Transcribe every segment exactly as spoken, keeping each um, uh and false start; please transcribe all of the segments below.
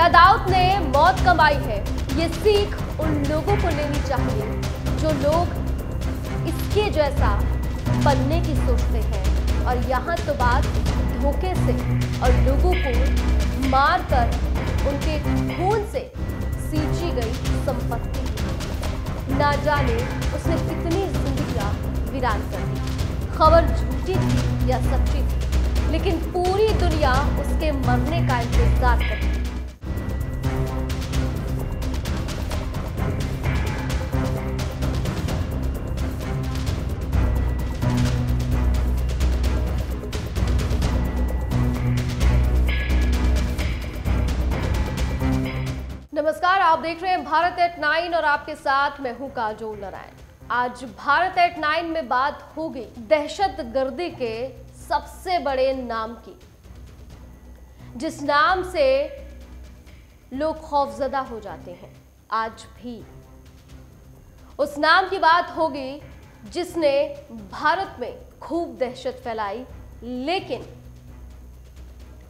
क्या दाऊद ने मौत कमाई है, ये सीख उन लोगों को लेनी चाहिए जो लोग इसके जैसा बनने की सोचते हैं। और यहाँ तो बात धोखे से और लोगों को मारकर उनके खून से सींची गई संपत्ति की, ना जाने उसने कितनी जिंदगियाँ वीरान कर दी। खबर झूठी थी या सच्ची थी, लेकिन पूरी दुनिया उसके मरने का इंतजार करती है। नमस्कार, आप देख रहे हैं भारत एट नाइन और आपके साथ मैं हूं काजोल नारायण। आज भारत एट नाइन में बात होगी दहशत गर्दी के सबसे बड़े नाम की, जिस नाम से लोग खौफजदा हो जाते हैं। आज भी उस नाम की बात होगी जिसने भारत में खूब दहशत फैलाई, लेकिन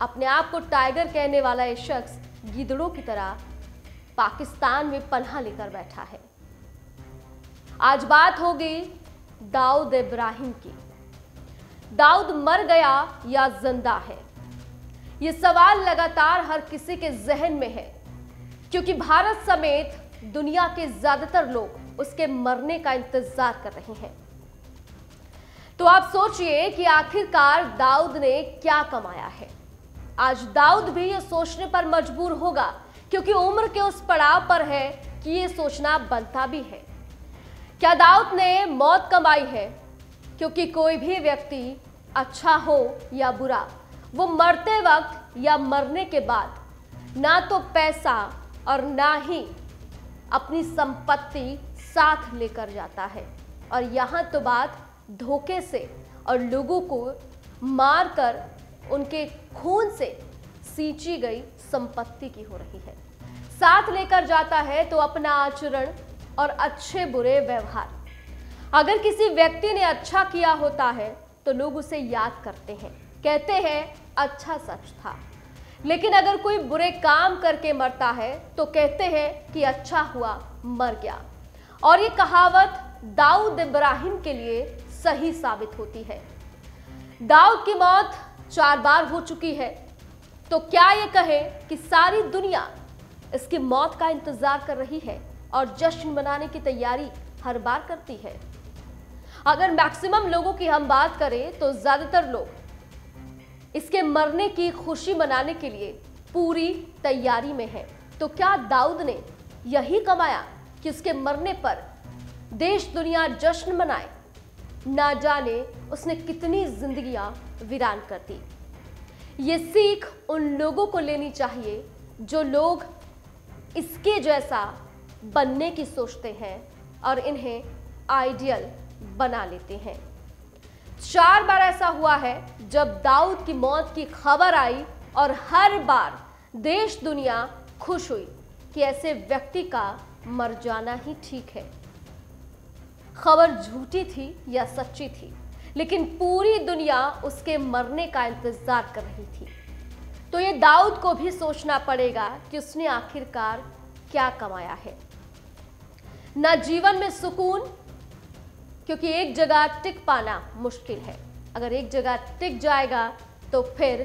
अपने आप को टाइगर कहने वाला ये शख्स गीदड़ों की तरह पाकिस्तान में पनाह लेकर बैठा है। आज बात होगी दाऊद इब्राहिम की। दाऊद मर गया या जिंदा है, ये सवाल लगातार हर किसी के जहन में है, क्योंकि भारत समेत दुनिया के ज्यादातर लोग उसके मरने का इंतजार कर रहे हैं। तो आप सोचिए कि आखिरकार दाऊद ने क्या कमाया है। आज दाऊद भी ये सोचने पर मजबूर होगा, क्योंकि उम्र के उस पड़ाव पर है कि ये सोचना बनता भी है। क्या दाऊद ने मौत कमाई है? क्योंकि कोई भी व्यक्ति, अच्छा हो या बुरा, वो मरते वक्त या मरने के बाद ना तो पैसा और ना ही अपनी संपत्ति साथ लेकर जाता है। और यहाँ तो बात धोखे से और लोगों को मारकर उनके खून से सींची गई संपत्ति की हो रही है। साथ लेकर जाता है तो अपना आचरण और अच्छे बुरे व्यवहार। अगर किसी व्यक्ति ने अच्छा किया होता है तो लोग उसे याद करते हैं, कहते हैं अच्छा सच था। लेकिन अगर कोई बुरे काम करके मरता है तो कहते हैं कि अच्छा हुआ मर गया। और ये कहावत दाऊद इब्राहिम के लिए सही साबित होती है। दाऊद की मौत चार बार हो चुकी है, तो क्या ये कहे कि सारी दुनिया इसकी मौत का इंतजार कर रही है और जश्न मनाने की तैयारी हर बार करती है? अगर मैक्सिमम लोगों की हम बात करें तो ज्यादातर लोग इसके मरने की खुशी मनाने के लिए पूरी तैयारी में हैं। तो क्या दाऊद ने यही कमाया कि उसके मरने पर देश दुनिया जश्न मनाए? ना जाने उसने कितनी जिंदगियां वीरान कर दी। ये सीख उन लोगों को लेनी चाहिए जो लोग इसके जैसा बनने की सोचते हैं और इन्हें आइडियल बना लेते हैं। चार बार ऐसा हुआ है जब दाऊद की मौत की खबर आई, और हर बार देश दुनिया खुश हुई कि ऐसे व्यक्ति का मर जाना ही ठीक है। खबर झूठी थी या सच्ची थी, लेकिन पूरी दुनिया उसके मरने का इंतजार कर रही थी। तो ये दाऊद को भी सोचना पड़ेगा कि उसने आखिरकार क्या कमाया है। ना जीवन में सुकून, क्योंकि एक जगह टिक पाना मुश्किल है। अगर एक जगह टिक जाएगा तो फिर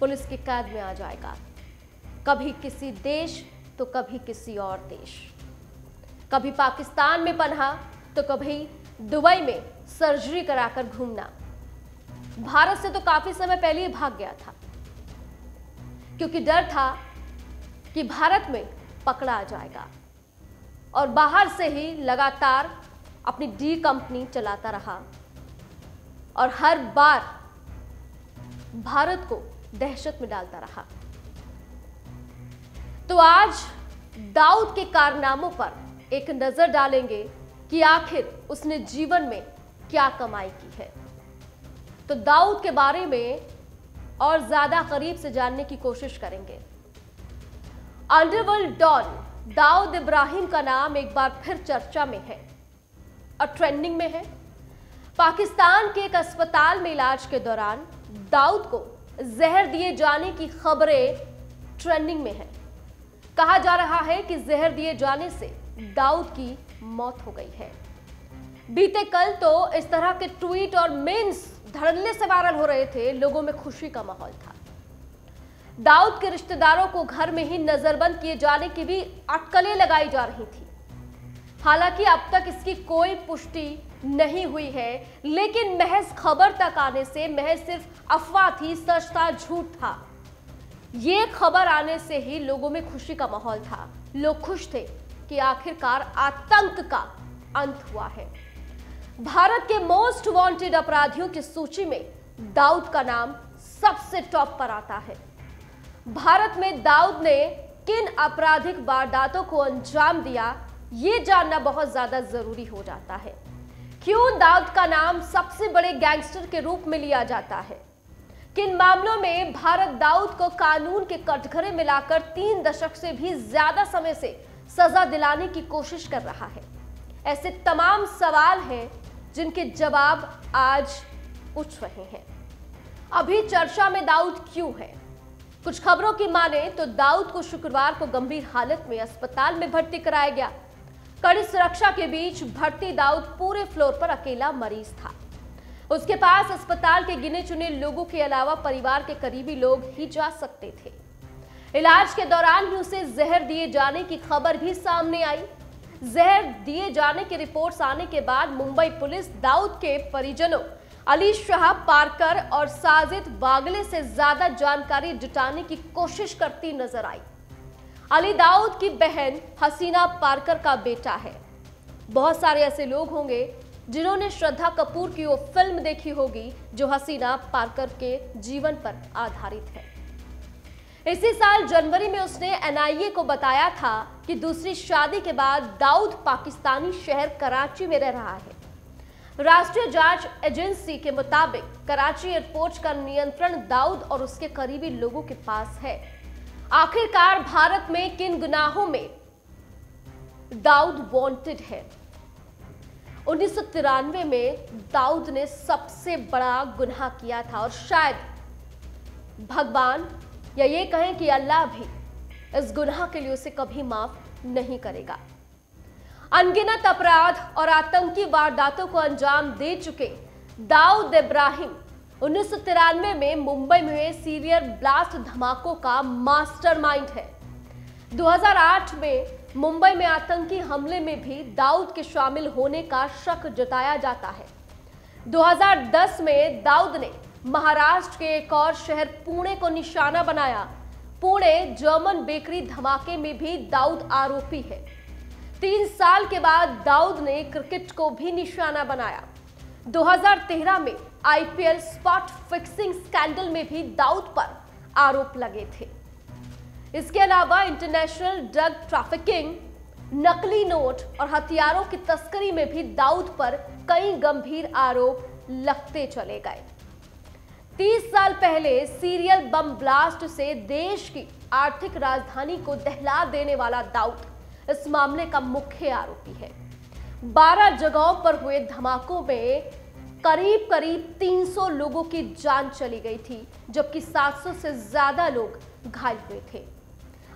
पुलिस की कैद में आ जाएगा। कभी किसी देश तो कभी किसी और देश, कभी पाकिस्तान में पनाह तो कभी दुबई में सर्जरी कराकर घूमना। भारत से तो काफी समय पहले ही भाग गया था, क्योंकि डर था कि भारत में पकड़ा जाएगा, और बाहर से ही लगातार अपनी डी कंपनी चलाता रहा और हर बार भारत को दहशत में डालता रहा। तो आज दाऊद के कारनामों पर एक नजर डालेंगे कि आखिर उसने जीवन में क्या कमाई की है। तो दाऊद के बारे में और ज्यादा करीब से जानने की कोशिश करेंगे। अंडरवर्ल्ड डॉन दाऊद इब्राहिम का नाम एक बार फिर चर्चा में है और ट्रेंडिंग में है। पाकिस्तान के एक अस्पताल में इलाज के दौरान दाऊद को जहर दिए जाने की खबरें ट्रेंडिंग में है। कहा जा रहा है कि जहर दिए जाने से दाऊद की मौत हो गई है। बीते कल तो इस तरह के ट्वीट और मीम्स धड़ल्ले से वायरल हो रहे थे, लोगों में खुशी का माहौल था। दाऊद के रिश्तेदारों को घर में ही नजरबंद किए जाने की भी अटकलें लगाई जा रही थी। हालांकि अब तक इसकी कोई पुष्टि नहीं हुई है, लेकिन महज खबर तक आने से, महज सिर्फ अफवाह थी, सच था झूठ था, ये खबर आने से ही लोगों में खुशी का माहौल था। लोग खुश थे कि आखिरकार आतंक का अंत हुआ है। भारत के मोस्ट वांटेड अपराधियों की सूची में दाऊद का नाम सबसे टॉप पर आता है। भारत में दाऊद ने किन आपराधिक वारदातों को अंजाम दिया, ये जानना बहुत ज्यादा जरूरी हो जाता है। क्यों दाऊद का नाम सबसे बड़े गैंगस्टर के रूप में लिया जाता है? किन मामलों में भारत दाऊद को कानून के कटघरे में लाकर तीन दशक से भी ज्यादा समय से सजा दिलाने की कोशिश कर रहा है? ऐसे तमाम सवाल हैं जिनके जवाब आज पूछ रहे हैं। अभी चर्चा में दाऊद क्यों है? कुछ खबरों की माने तो दाऊद को शुक्रवार को गंभीर हालत में अस्पताल में भर्ती कराया गया। कड़ी सुरक्षा के बीच भर्ती दाऊद पूरे फ्लोर पर अकेला मरीज था। उसके पास अस्पताल के गिने चुने लोगों के अलावा परिवार के करीबी लोग ही जा सकते थे। इलाज के दौरान ही उसे जहर दिए जाने की खबर भी सामने आई। जहर दिए जाने की रिपोर्ट्स आने के बाद मुंबई पुलिस दाऊद के परिजनों अली शाह पार्कर और साजिद वागले से ज्यादा जानकारी जुटाने की कोशिश करती नजर आई। अली दाऊद की बहन हसीना पार्कर का बेटा है। बहुत सारे ऐसे लोग होंगे जिन्होंने श्रद्धा कपूर की वो फिल्म देखी होगी जो हसीना पार्कर के जीवन पर आधारित है। इसी साल जनवरी में उसने एन आई ए को बताया था कि दूसरी शादी के बाद दाऊद पाकिस्तानी शहर कराची में रह रहा है। राष्ट्रीय जांच एजेंसी के मुताबिक कराची एयरपोर्ट का नियंत्रण दाऊद और उसके करीबी लोगों के पास है। आखिरकार भारत में किन गुनाहों में दाऊद वांटेड है? उन्नीस सौ तिरानवे में दाऊद ने सबसे बड़ा गुनाह किया था और शायद भगवान या ये कहें कि अल्लाह भी इस गुनाह के लिए उसे कभी माफ नहीं करेगा। अनगिनत अपराध और आतंकी वारदातों को अंजाम दे चुके दाऊद इब्राहिम उन्नीस सौ तिरानवे में मुंबई में हुए सीरियल ब्लास्ट धमाकों का मास्टरमाइंड है। दो हज़ार आठ में मुंबई में आतंकी हमले में भी दाऊद के शामिल होने का शक जताया जाता है। दो हज़ार दस में दाऊद ने महाराष्ट्र के एक और शहर पुणे को निशाना बनाया। पुणे जर्मन बेकरी धमाके में भी दाऊद आरोपी है। तीन साल के बाद दाऊद ने क्रिकेट को भी निशाना बनाया। दो हज़ार तेरह में I P L spot fixing scandal में भी दाऊद पर आरोप लगे थे। इसके अलावा इंटरनेशनल ड्रग ट्रैफिकिंग, नकली नोट और हथियारों की तस्करी में भी दाऊद पर कई गंभीर आरोप लगते चले गए। तीस साल पहले सीरियल बम ब्लास्ट से देश की आर्थिक राजधानी को दहला देने वाला दाऊद इस मामले का मुख्य आरोपी है। बारह जगहों पर हुए धमाकों में करीब करीब तीन सौ लोगों की जान चली गई थी, जबकि सात सौ से ज्यादा लोग घायल हुए थे।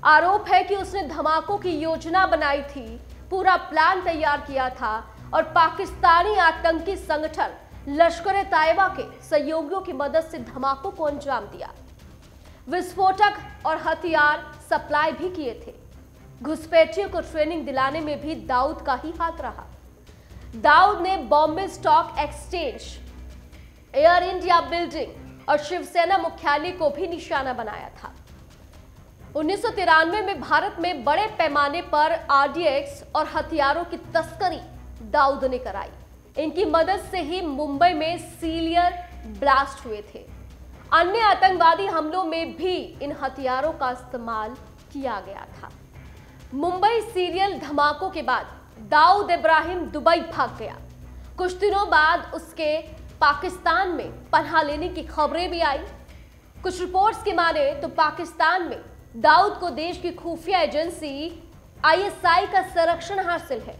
आरोप है कि उसने धमाकों की योजना बनाई थी, पूरा प्लान तैयार किया था और पाकिस्तानी आतंकी संगठन लश्कर ए ताइबा के सहयोगियों की मदद से धमाकों को अंजाम दिया। विस्फोटक और हथियार सप्लाई भी किए थे। घुसपैठियों को ट्रेनिंग दिलाने में भी दाऊद का ही हाथ रहा। दाऊद ने Bombay stock exchange, Air India building और शिवसेना मुख्यालय को भी निशाना बनाया था। उन्नीस सौ तिरानवे में भारत में बड़े पैमाने पर आर डी एक्स और हथियारों की तस्करी दाऊद ने कराई। इनकी मदद से ही मुंबई में सीरियल ब्लास्ट हुए थे। अन्य आतंकवादी हमलों में भी इन हथियारों का इस्तेमाल किया गया था। मुंबई सीरियल धमाकों के बाद दाऊद इब्राहिम दुबई भाग गया। कुछ दिनों बाद उसके पाकिस्तान में पनाह लेने की खबरें भी आई। कुछ रिपोर्ट्स की माने तो पाकिस्तान में दाऊद को देश की खुफिया एजेंसी आई एस आई का संरक्षण हासिल है।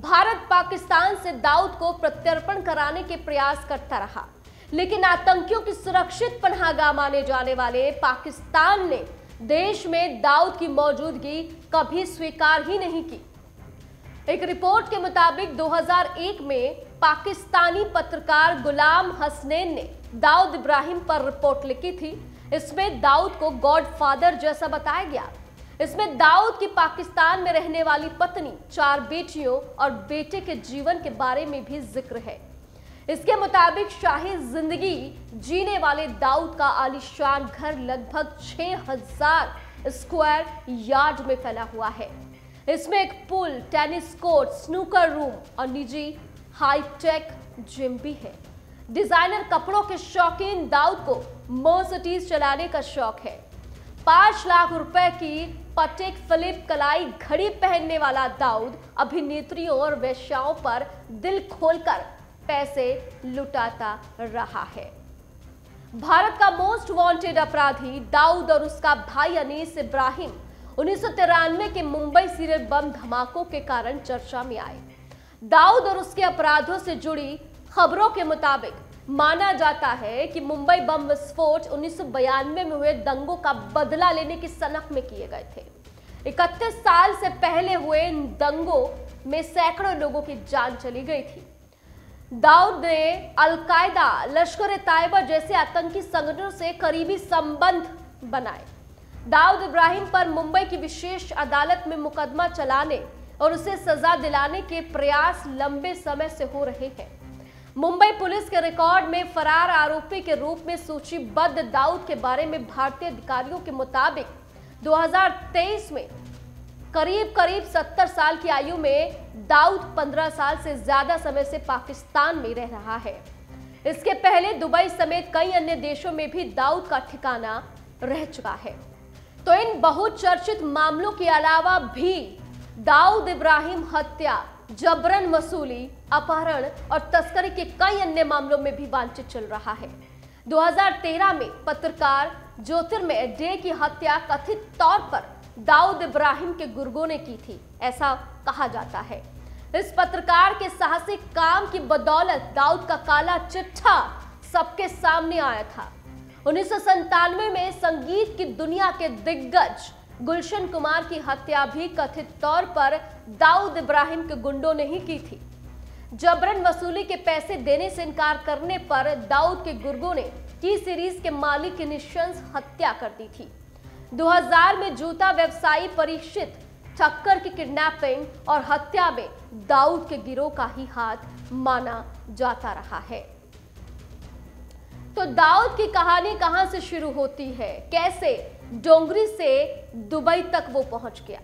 भारत पाकिस्तान से दाऊद को प्रत्यर्पण कराने के प्रयास करता रहा, लेकिन आतंकियों की सुरक्षित पनाहगाह माने जाने वाले पाकिस्तान ने देश में दाऊद की मौजूदगी कभी स्वीकार ही नहीं की। एक रिपोर्ट के मुताबिक दो हज़ार एक में पाकिस्तानी पत्रकार गुलाम हसनैन ने दाऊद इब्राहिम पर रिपोर्ट लिखी थी। इसमें दाऊद को गॉडफादर जैसा बताया गया। इसमें दाऊद की पाकिस्तान में रहने वाली पत्नी, चार बेटियों और बेटे के जीवन के बारे में भी जिक्र है। इसके मुताबिक शाही जिंदगी जीने वाले दाऊद का आलीशान घर लगभग छह हज़ार स्क्वायर यार्ड में फैला हुआ है। इसमें एक pool, tennis court, snooker room और निजी हाईटेक जिम भी है। डिजाइनर कपड़ों के शौकीन दाऊद को मर्सिडीज चलाने का शौक है। पांच लाख रुपए की पटेक फिलिप कलाई घड़ी पहनने वाला दाऊद अभिनेत्रियों और वेश्याओं पर दिल खोलकर पैसे लुटाता रहा है। भारत का मोस्ट वांटेड अपराधी दाऊद और उसका भाई अनिस इब्राहिम उन्नीस सौ तिरानवे के मुंबई सीरियल बम धमाकों के कारण चर्चा में आए। दाऊद और उसके अपराधों से जुड़ी खबरों के मुताबिक माना जाता है कि मुंबई बम विस्फोट उन्नीस सौ बयानवे में हुए दंगों का बदला लेने की सनक में किए गए थे। इकतीस साल से पहले हुए इन दंगों में सैकड़ों लोगों की जान चली गई थी। दाऊद ने अलकायदा, लश्कर ए ताइबा जैसे आतंकी संगठनों से करीबी संबंध बनाए। दाऊद इब्राहिम पर मुंबई की विशेष अदालत में मुकदमा चलाने और उसे सजा दिलाने के प्रयास लंबे समय से हो रहे हैं। मुंबई पुलिस के रिकॉर्ड में फरार आरोपी के रूप में सूचीबद्ध दाऊद के बारे में भारतीय अधिकारियों के मुताबिक दो हज़ार तेईस में करीब करीब सत्तर साल की आयु में दाऊद पंद्रह साल से ज्यादा समय से पाकिस्तान में रह रहा है। इसके पहले दुबई समेत कई अन्य देशों में भी दाऊद का ठिकाना रह चुका है। तो इन बहुचर्चित मामलों के अलावा भी दाऊद इब्राहिम हत्या, जबरन वसूली, अपहरण और तस्करी के कई अन्य मामलों में भी वांछित चल रहा है। दो हज़ार तेरह में पत्रकार ज्योतिर्मय डे की हत्या कथित तौर पर दाऊद इब्राहिम के गुर्गों ने की थी, ऐसा कहा जाता है। इस पत्रकार के साहसिक काम की बदौलत दाऊद का काला चिट्ठा सबके सामने आया था। उन्नीस सौ संतानवे में संगीत की दुनिया के दिग्गज गुलशन कुमार की हत्या भी कथित तौर पर दाऊद इब्राहिम के गुंडों ने ही की थी। जबरन वसूली के पैसे देने से इनकार करने पर दाऊद के गुर्गों ने टी-सीरीज़ के मालिक की निशंस हत्या कर दी थी। दो हज़ार में जूता व्यवसायी परीक्षित चक्कर की किडनैपिंग और हत्या में दाऊद के गिरोह का ही हाथ माना जाता रहा है। तो दाऊद की कहानी कहां से शुरू होती है, कैसे डोंगरी से दुबई तक वो पहुंच गया?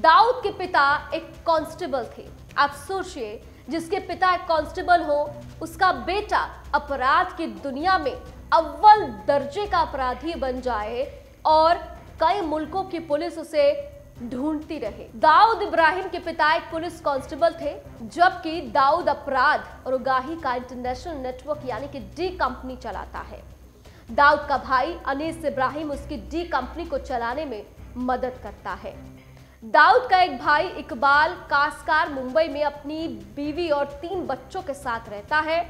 दाऊद के पिता एक कांस्टेबल थे। आप सोचिए, जिसके पिता एक कांस्टेबल हो, उसका बेटा अपराध की दुनिया में अव्वल दर्जे का अपराधी बन जाए और कई मुल्कों की पुलिस उसे ढूंढती रहे। दाऊद इब्राहिम के पिता एक पुलिस कांस्टेबल थे, जबकि दाऊद अपराध और उगाही का इंटरनेशनल नेटवर्क यानी कि डी कंपनी चलाता है। दाऊद का भाई अनिस इब्राहिम उसकी डी कंपनी को चलाने में मदद करता है। दाऊद का एक भाई इकबाल कासकार मुंबई में अपनी बीवी और तीन बच्चों के साथ रहता है।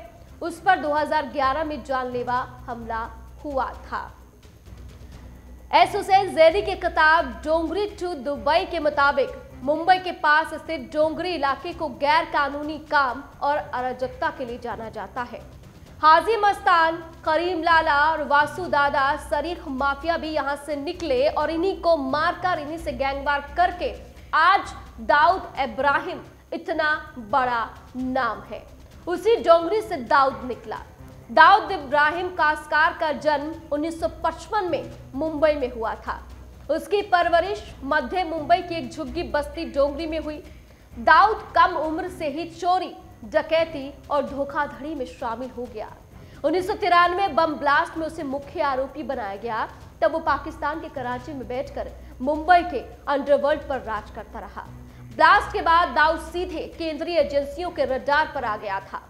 उस पर दो हज़ार ग्यारह में जानलेवा हमला हुआ था। एस. हुसैन ज़ैदी की किताब डोंगरी टू दुबई के मुताबिक मुंबई के पास स्थित डोंगरी इलाके को गैर कानूनी काम और अराजकता के लिए जाना जाता है। हाजी मस्तान, करीम लाला और वासु दादा शरीफ माफिया भी यहां से निकले और इन्हीं को मारकर, इन्हीं से गैंगवार करके आज दाऊद इब्राहिम इतना बड़ा नाम है। उसी डोंगरी से दाऊद निकला। दाऊद इब्राहिम कासकार का जन्म उन्नीस सौ पचपन में मुंबई में हुआ था। उसकी परवरिश मध्य मुंबई की एक झुग्गी बस्ती डोंगरी में हुई। दाऊद कम उम्र से ही चोरी, डकैती और धोखाधड़ी में शामिल हो गया। उन्नीस सौ तिरानवे बम ब्लास्ट में उसे मुख्य आरोपी बनाया गया। तब वो पाकिस्तान के कराची में बैठकर मुंबई के अंडरवर्ल्ड पर राज करता रहा। ब्लास्ट के बाद दाऊद सीधे केंद्रीय एजेंसियों के रडार पर आ गया था।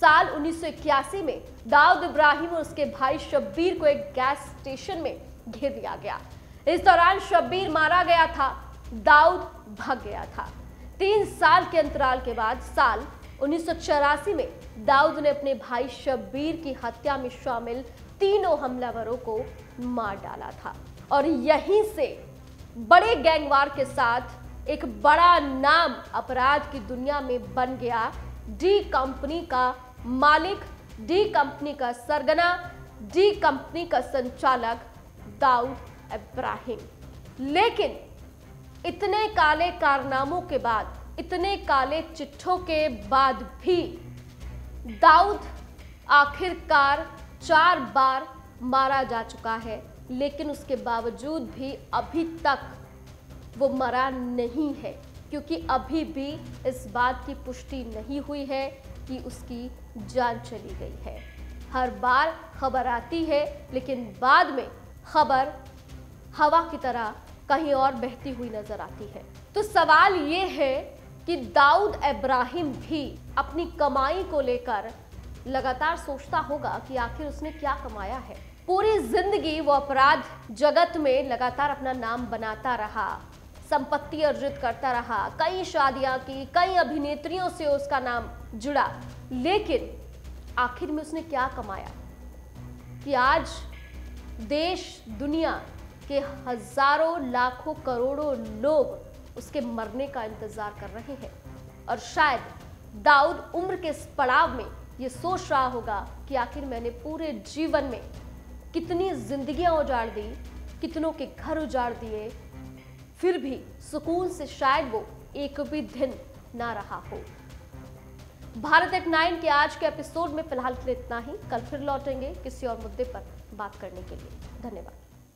साल उन्नीस सौ इक्यासी में दाऊद इब्राहिम और उसके भाई शब्बीर को एक गैस स्टेशन में घेर दिया गया। इस दौरान शब्बीर मारा गया था। दाऊद भाग गया था। तीन साल के अंतराल के बाद साल उन्नीस सौ चौरासी में दाऊद ने अपने भाई शब्बीर की हत्या में शामिल तीनों हमलावरों को मार डाला था। और यहीं से बड़े गैंगवार के साथ एक बड़ा नाम अपराध की दुनिया में बन गया। डी कंपनी का मालिक, डी कंपनी का सरगना, डी कंपनी का संचालक दाऊद इब्राहिम। लेकिन इतने काले कारनामों के बाद, इतने काले चिट्ठों के बाद भी दाऊद आखिरकार चार बार मारा जा चुका है, लेकिन उसके बावजूद भी अभी तक वो मरा नहीं है, क्योंकि अभी भी इस बात की पुष्टि नहीं हुई है कि उसकी जान चली गई है। हर बार खबर आती है, लेकिन बाद में खबर हवा की तरह कहीं और बहती हुई नजर आती है। तो सवाल ये है कि दाऊद इब्राहिम भी अपनी कमाई को लेकर लगातार सोचता होगा कि आखिर उसने क्या कमाया है। पूरी जिंदगी वो अपराध जगत में लगातार अपना नाम बनाता रहा, संपत्ति अर्जित करता रहा, कई शादियां की, कई अभिनेत्रियों से उसका नाम जुड़ा, लेकिन आखिर में उसने क्या कमाया कि आज देश दुनिया के हजारों लाखों करोड़ों लोग उसके मरने का इंतजार कर रहे हैं। और शायद दाऊद उम्र के इस पड़ाव में ये सोच रहा होगा कि आखिर मैंने पूरे जीवन में कितनी जिंदगियां उजाड़ दी, कितनों के घर उजाड़ दिए, फिर भी सुकून से शायद वो एक भी दिन ना रहा हो। भारत एट नाइन के आज के एपिसोड में फिलहाल के लिए इतना ही। कल फिर लौटेंगे किसी और मुद्दे पर बात करने के लिए। धन्यवाद।